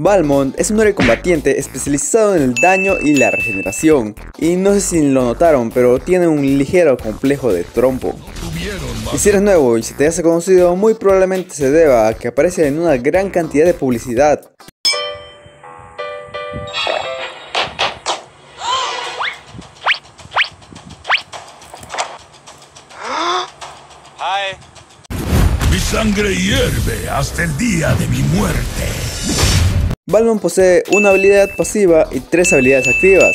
Balmond es un héroe combatiente especializado en el daño y la regeneración, y no sé si lo notaron, pero tiene un ligero complejo de trompo. Y si eres nuevo y se te hace conocido, muy probablemente se deba a que aparece en una gran cantidad de publicidad. Mi sangre hierve hasta el día de mi muerte. Balmond posee una habilidad pasiva y 3 habilidades activas.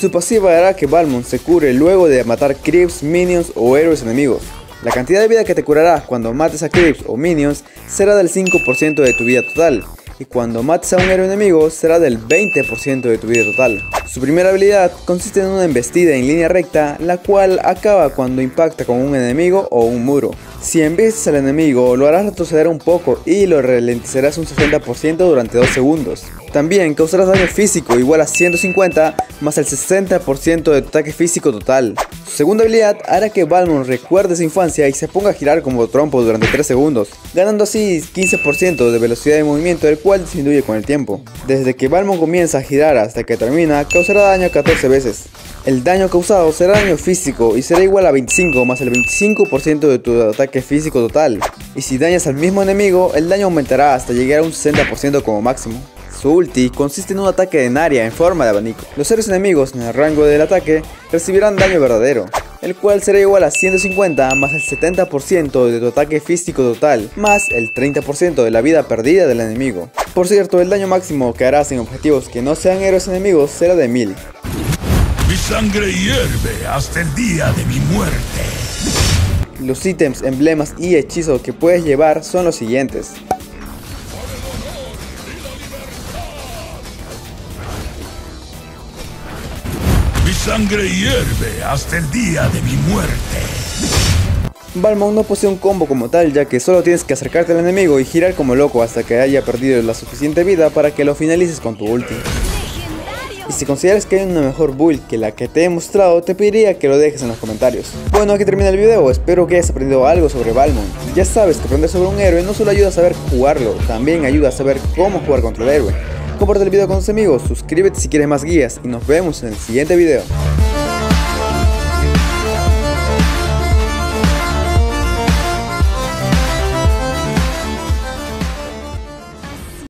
Su pasiva hará que Balmond se cure luego de matar creeps, minions o héroes enemigos. La cantidad de vida que te curarás cuando mates a creeps o minions será del 5% de tu vida total, y cuando mates a un héroe enemigo será del 20% de tu vida total. Su primera habilidad consiste en una embestida en línea recta, la cual acaba cuando impacta con un enemigo o un muro. Si embestes al enemigo, lo harás retroceder un poco y lo ralentizarás un 60% durante 2 segundos. También causarás daño físico igual a 150 más el 60% de tu ataque físico total. Su segunda habilidad hará que Balmond recuerde su infancia y se ponga a girar como trompo durante 3 segundos, ganando así 15% de velocidad de movimiento, el cual disminuye con el tiempo. Desde que Balmond comienza a girar hasta que termina, causará daño 14 veces. El daño causado será daño físico y será igual a 25 más el 25% de tu ataque físico total. Y si dañas al mismo enemigo, el daño aumentará hasta llegar a un 60% como máximo. Su ulti consiste en un ataque en área en forma de abanico. Los héroes enemigos en el rango del ataque recibirán daño verdadero, el cual será igual a 150 más el 70% de tu ataque físico total, más el 30% de la vida perdida del enemigo. Por cierto, el daño máximo que harás en objetivos que no sean héroes enemigos será de 1000. Mi sangre hierve hasta el día de mi muerte. Los ítems, emblemas y hechizos que puedes llevar son los siguientes. Sangre hierve hasta el día de mi muerte. Balmond no posee un combo como tal, ya que solo tienes que acercarte al enemigo y girar como loco hasta que haya perdido la suficiente vida para que lo finalices con tu ulti. Y si consideras que hay una mejor build que la que te he mostrado, te pediría que lo dejes en los comentarios. Bueno, aquí termina el video, espero que hayas aprendido algo sobre Balmond. Ya sabes que aprender sobre un héroe no solo ayuda a saber jugarlo, también ayuda a saber cómo jugar contra el héroe. Comparte el video con tus amigos, suscríbete si quieres más guías y nos vemos en el siguiente video.